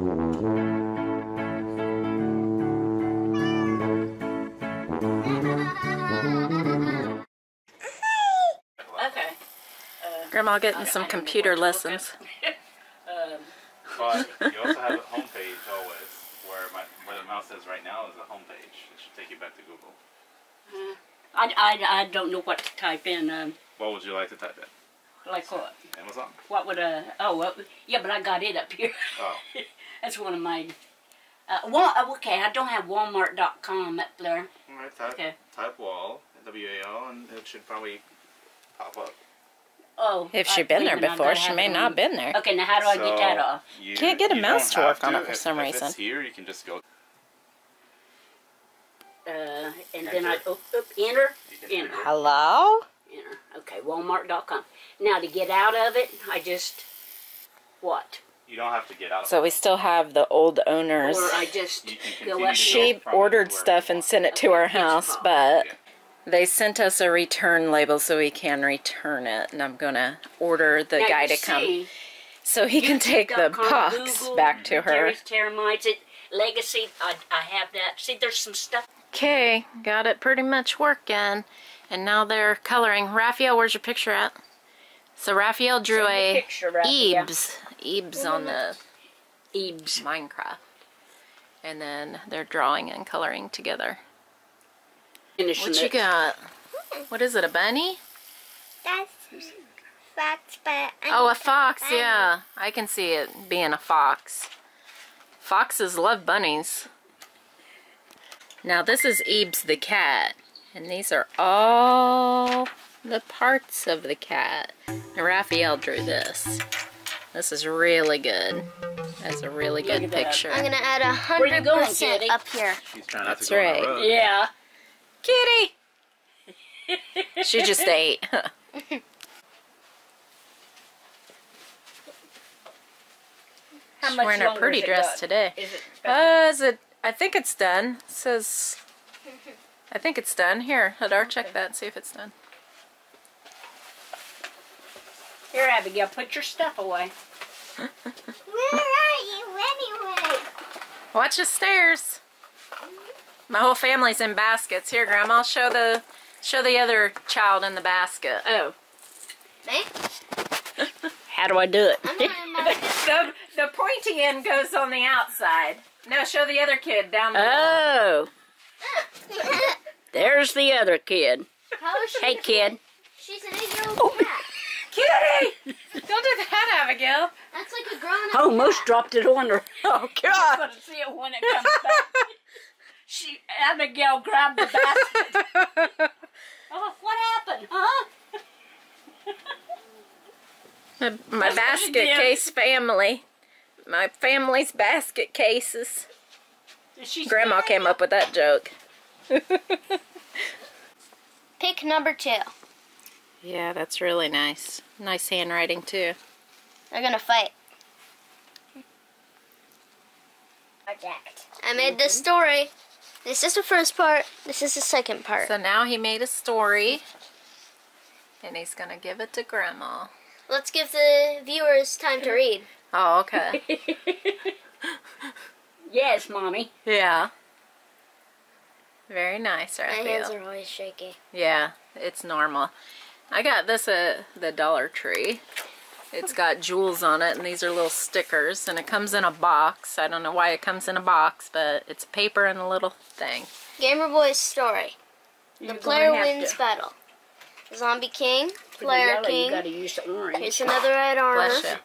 Okay. Grandma getting some computer lessons. But you also have a home page always, where the mouse is right now is a home page. It should take you back to Google. I don't know what to type in. What would you like to type in? Like what? Amazon. What would yeah, but I got it up here. Oh. That's one of my, okay, I don't have Walmart.com up there. All right, type wall, W-A-L, and it should probably pop up. Oh. If she's been there before, she may not have been there. Okay, now how do I get that off? You can't get a mouse to work on it for some reason. If it's here, you can just go. And then I, enter, enter. Hello? Enter. Okay, Walmart.com. Now to get out of it, I just, what? You don't have to get out of it. So we still have the old owners. Or I just go up. She ordered stuff and sent it to our house, but they sent us a return label so we can return it. And I'm going to order the guy to come so he can take the box back to her. Termites, Legacy, I have that. See, there's some stuff. Okay, got it pretty much working. And now they're coloring. Raphael, where's your picture at? So Raphael drew a Ebs on the Minecraft. And then they're drawing and coloring together. What you got? What is it, a bunny? That's fox, but oh, a fox, yeah. I can see it being a fox. Foxes love bunnies. Now this is Ebes the cat, and these are all the parts of the cat. Now Raphael drew this. This is really good. That's a really good picture. I'm gonna add 100% up here. She's trying not to go on the road. Yeah. Kitty! She just ate. She's wearing a pretty dress today. Is it? I think it's done. It says, I think it's done. Here, Hadar, check that and see if it's done. Here, Abigail, put your stuff away. Where are you anyway? Watch the stairs. My whole family's in baskets. Here, Grandma, show the other child in the basket. Oh. Thanks. How do I do it? The pointy end goes on the outside. No, show the other kid down the Oh. There's the other kid. Hey, kid. She's an 8-year-old cat. Kitty! Don't do that, Abigail. That's like a grown-up cat. Almost dropped it on her. Oh, God. I'm going to see it when it comes back. Abigail grabbed the basket. Oh, what happened, huh? My basket case family. My family's basket cases. Grandma came up with that joke. Pick number 2. Yeah, that's really nice. Nice handwriting, too. They're going to fight. I made this story. This is the first part. This is the second part. So now he made a story. And he's going to give it to Grandma. Let's give the viewers time to read. Oh, okay. Yes, Mommy. Yeah. Very nice, Raphael. My hands are always shaky. Yeah, it's normal. I got this at the Dollar Tree. It's got jewels on it, and these are little stickers, and it comes in a box. I don't know why it comes in a box, but it's paper and a little thing. Gamer Boy's story. The player wins battle. Zombie King, Player King. Here's another red armor. Bless you.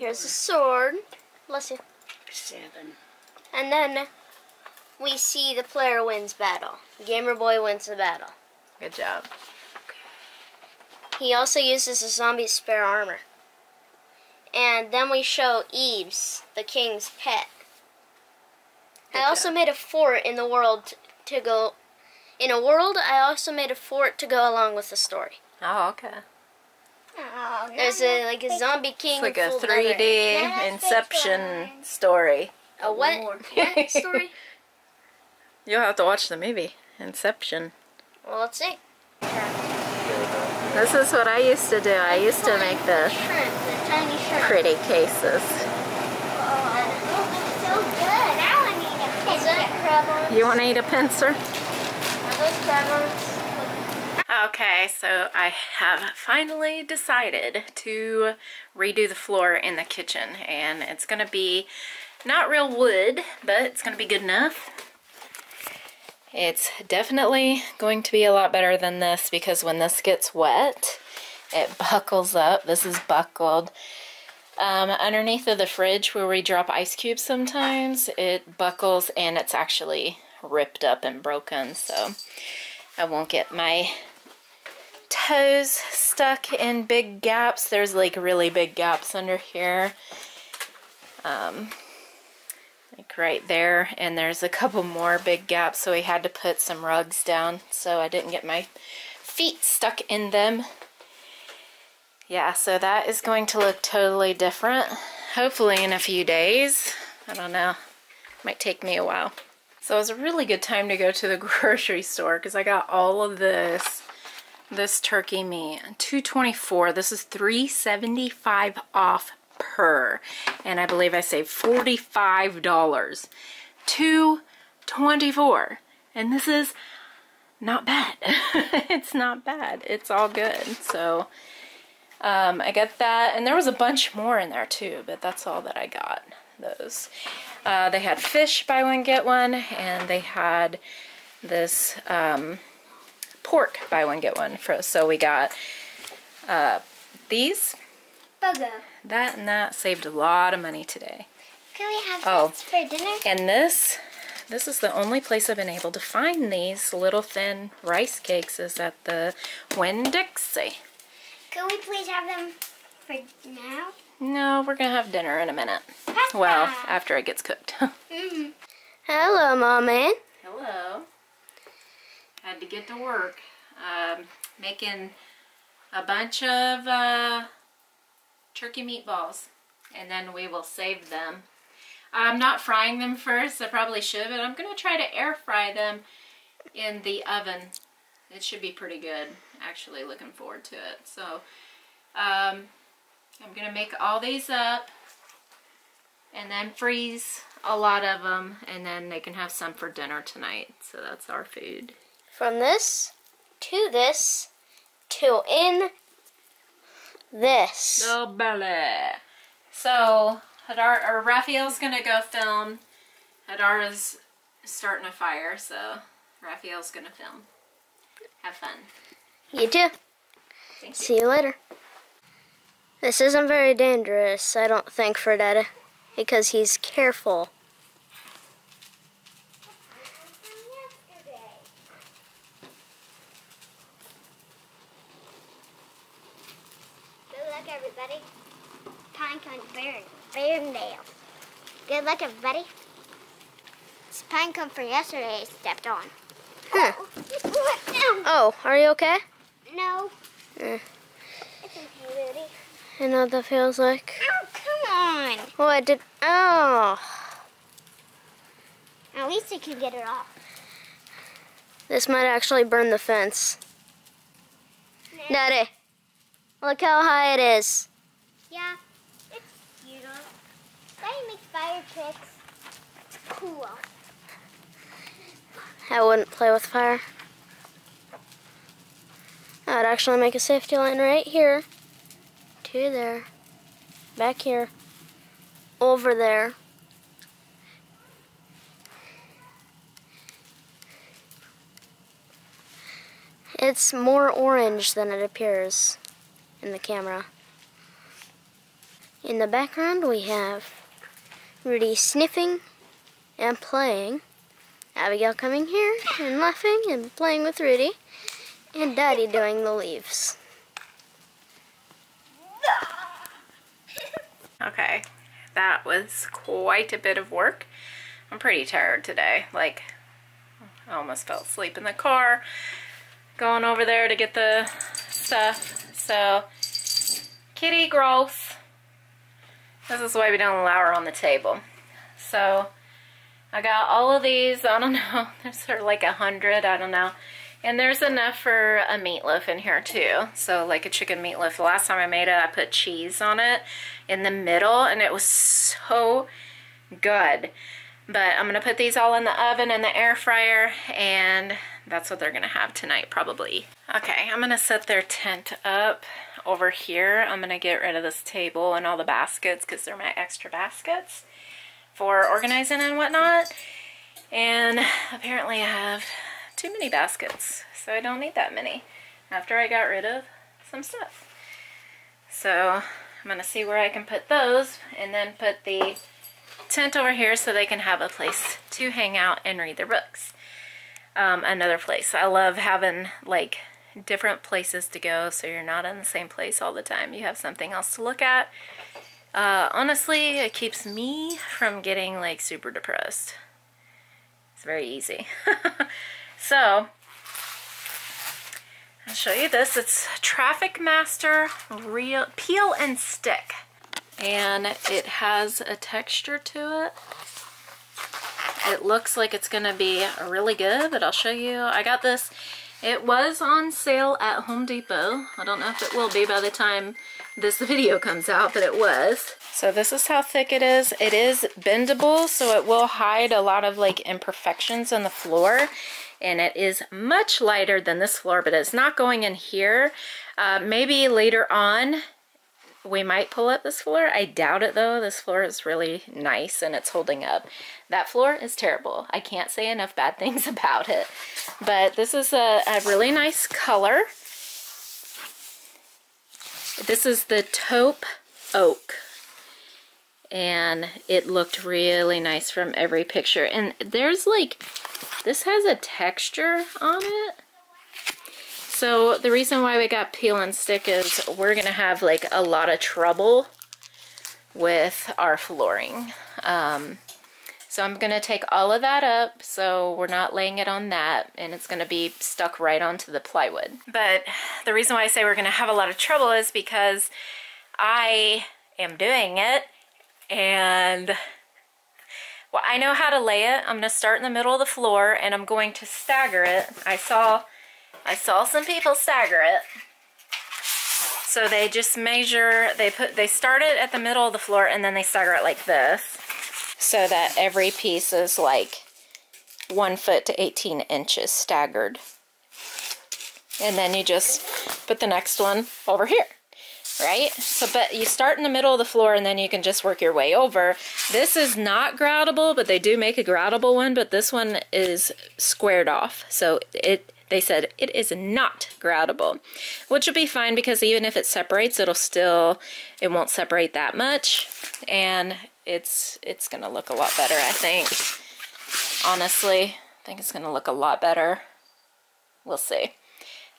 Here's a sword. Bless you. 7. And then we see the player wins battle. Gamer Boy wins the battle. Good job. He also uses a zombie's spare armor. And then we show Ebes, the king's pet. Good job. Also made a fort in the world to go. In a world, I also made a fort to go along with the story. Oh, okay. There's like a zombie king. It's like a 3D Inception story. A what story? You'll have to watch the movie, Inception. Well, let's see. This is what I used to do. I used to make the pretty cases. Pebbles. You want to eat a pincer? I wish pebbles. Okay, so I have finally decided to redo the floor in the kitchen, and it's going to be not real wood, but it's going to be good enough. It's definitely going to be a lot better than this, because when this gets wet, it buckles up. This is buckled. Underneath of the fridge where we drop ice cubes sometimes, it buckles and it's actually ripped up and broken, so I won't get my toes stuck in big gaps. There's like really big gaps under here. Like right there, and there's a couple more big gaps, so we had to put some rugs down so I didn't get my feet stuck in them. Yeah, so that is going to look totally different, hopefully in a few days. I don't know, it might take me a while. So it was a really good time to go to the grocery store because I got all of this turkey meat, $2.24. This is $3.75 off per, and I believe I saved $45. $2.24, and this is not bad. It's not bad. It's all good. So I got that, and there was a bunch more in there too, but that's all that I got. Those they had fish buy one get one, and they had this pork buy one get one for us. So we got these. Bugger. That and that saved a lot of money today. Can we have this for dinner? And this is the only place I've been able to find these little thin rice cakes, is at the Wendixie. Can we please have them for now? No, we're going to have dinner in a minute. Pasta. Well, after it gets cooked. Mm-hmm. Hello, Mommy. Hello. Had to get to work. Making a bunch of turkey meatballs, and then we will save them. I'm not frying them first. I probably should, but I'm going to try to air fry them in the oven. It should be pretty good. Actually looking forward to it. So I'm going to make all these up and then freeze a lot of them, and then they can have some for dinner tonight. So that's our food. From this to in this. No belly. So Hadar, or Rafael's going to go film. Hadar is starting a fire, so Rafael's going to film. Have fun. You too. Thank you. See you later. This isn't very dangerous, I don't think, for Daddy, because he's careful. Good luck, everybody. Pinecone bear nail. Good luck, everybody. It's pinecone from yesterday I stepped on. Huh. Oh, are you okay? No. It's okay, Rudy. I know what that feels like. Oh, come on. Well, I did. Oh. At least I could get it off. This might actually burn the fence. No. Daddy, look how high it is. Yeah, it's beautiful. Daddy makes fire tricks. It's cool. I wouldn't play with fire. I would actually make a safety line right here, to there, back here, over there. It's more orange than it appears in the camera. In the background we have Rudy sniffing and playing, Abigail coming here and laughing and playing with Rudy, and Daddy doing the leaves. Okay, that was quite a bit of work. I'm pretty tired today. Like, I almost fell asleep in the car going over there to get the stuff. So, Kitty, gross. This is why we don't allow her on the table. So, I got all of these. I don't know. There's sort of like 100. I don't know. And there's enough for a meatloaf in here too. So like a chicken meatloaf. The last time I made it, I put cheese on it in the middle, and it was so good. But I'm gonna put these all in the oven and the air fryer, and that's what they're gonna have tonight probably. Okay, I'm gonna set their tent up over here. I'm gonna get rid of this table and all the baskets because they're my extra baskets for organizing and whatnot. And apparently I have too many baskets, so I don't need that many after I got rid of some stuff. So I'm gonna see where I can put those and then put the tent over here so they can have a place to hang out and read their books. Another place. I love having like different places to go so you're not in the same place all the time. You have something else to look at. Honestly, it keeps me from getting like super depressed. It's very easy. So I'll show you this. It's Traffic Master Real Peel and Stick, and it has a texture to it. It looks like it's gonna be really good, but I'll show you. I got this. It was on sale at Home Depot. I don't know if it will be by the time this video comes out, but it was. So this is how thick it is. It is bendable, so it will hide a lot of like imperfections on the floor. And it is much lighter than this floor, but it's not going in here. Maybe later on we might pull up this floor. I doubt it though. This floor is really nice and it's holding up. That floor is terrible. I can't say enough bad things about it. But this is a really nice color. This is the taupe oak. And it looked really nice from every picture. And there's like, this has a texture on it. So the reason why we got peel and stick is we're gonna have like a lot of trouble with our flooring. So I'm gonna take all of that up so we're not laying it on that, and it's gonna be stuck right onto the plywood. But the reason why I say we're gonna have a lot of trouble is because I am doing it, and well, I know how to lay it. I'm gonna start in the middle of the floor and I'm going to stagger it. I saw some people stagger it. So they just measure, they start it at the middle of the floor and then they stagger it like this so that every piece is like 1 foot to 18 inches staggered. And then you just put the next one over here, right? So, but you start in the middle of the floor and then you can just work your way over. This is not groutable, but they do make a groutable one, but this one is squared off. So they said it is not groutable, which will be fine because even if it separates, it won't separate that much, and it's gonna look a lot better, I think. Honestly, I think it's gonna look a lot better. We'll see.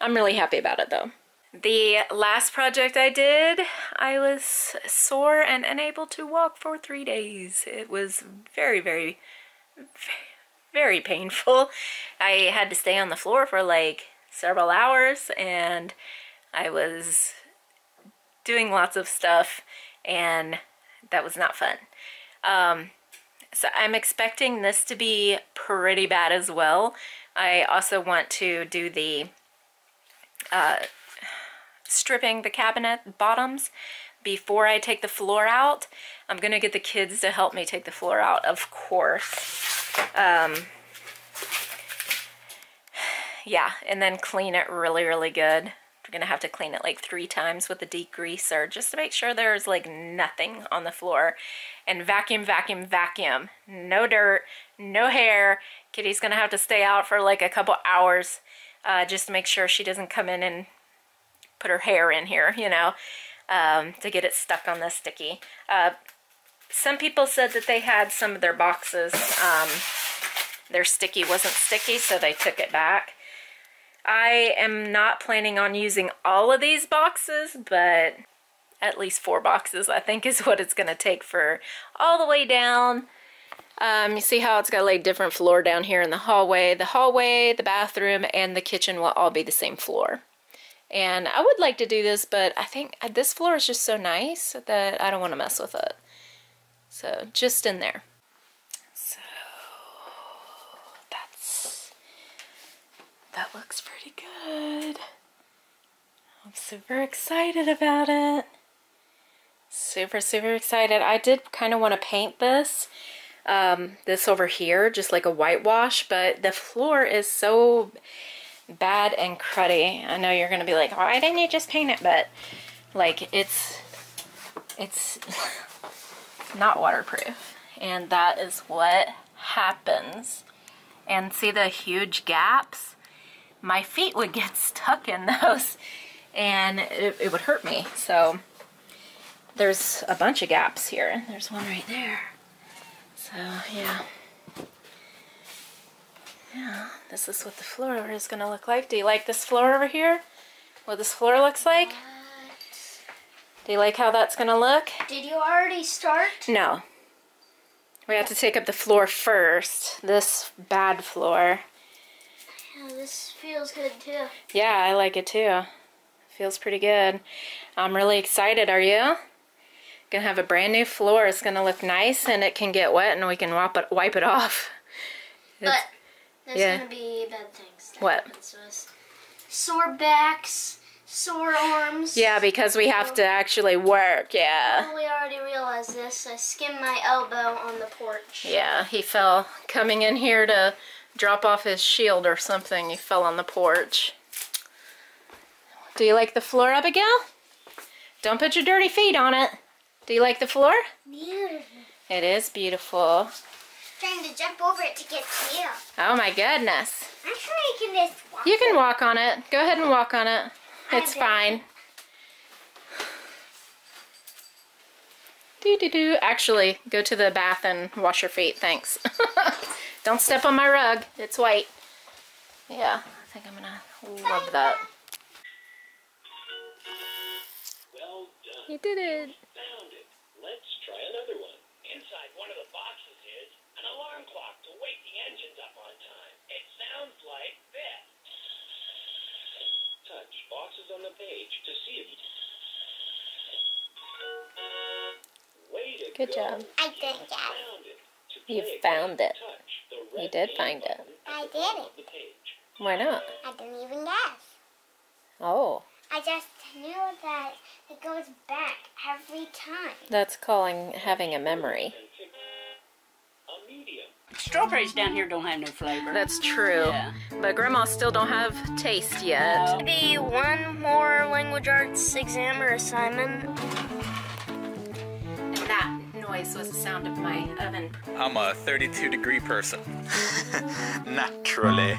I'm really happy about it though. The last project I did, I was sore and unable to walk for 3 days. It was very, very, very very painful. I had to stay on the floor for like several hours, and I was doing lots of stuff, and that was not fun. So I'm expecting this to be pretty bad as well. I also want to do the stripping the cabinet bottoms before I take the floor out. I'm gonna get the kids to help me take the floor out, of course. Yeah, and then clean it really, really good. We're gonna have to clean it like 3 times with a degreaser just to make sure there's like nothing on the floor. And vacuum, vacuum, vacuum. No dirt, no hair. Kitty's gonna have to stay out for like a couple hours just to make sure she doesn't come in and put her hair in here, you know, to get it stuck on the sticky. Some people said that they had some of their boxes, their sticky wasn't sticky, so they took it back. I am not planning on using all of these boxes, but at least 4 boxes, I think, is what it's going to take for all the way down. You see how it's got like different floor down here in the hallway. The hallway, the bathroom, and the kitchen will all be the same floor. And I would like to do this, but I think this floor is just so nice that I don't want to mess with it. So just in there. So that looks pretty good. I'm super excited about it. Super, super excited. I did kind of want to paint this. this over here, just like a whitewash, but the floor is so bad and cruddy. I know you're gonna be like, why didn't you just paint it? But like, it's not waterproof, and that is what happens. And see the huge gaps? My feet would get stuck in those and it would hurt me. So there's a bunch of gaps here. There's one right there. So yeah, this is what the floor is gonna look like. Do you like this floor over here? What this floor looks like? Do you like how that's gonna look? Did you already start? No. We have to take up the floor first. This bad floor. Yeah, this feels good too. Yeah, I like it too. It feels pretty good. I'm really excited. Are you? Gonna have a brand new floor. It's gonna look nice, and it can get wet, and we can wipe it off. But there's gonna be bad things. What? Sore backs, sore arms. Yeah, because we have to actually work. Yeah. Well, we already realized this. I skimmed my elbow on the porch. Yeah, he fell coming in here to drop off his shield or something. He fell on the porch. Do you like the floor, Abigail? Don't put your dirty feet on it. Do you like the floor? Beautiful. It is beautiful. Trying to jump over it to get to you. Oh my goodness. I'm sure I can just walk. You can walk on it. Go ahead and walk on it. It's fine. Do-do-do. Actually, go to the bath and wash your feet. Thanks. Don't step on my rug. It's white. Yeah, I think I'm gonna love that. Well done. You did it. On the page to see if good job. I think you found it. You did find it. I did it. Why not? I didn't even guess. Oh. I just knew that it goes back every time. That's calling having a memory. Strawberries down here don't have no flavor. That's true. Yeah. But Grandma still don't have taste yet. No. Maybe one more language arts exam or assignment. And that noise was the sound of my oven. I'm a 32-degree person. Naturally.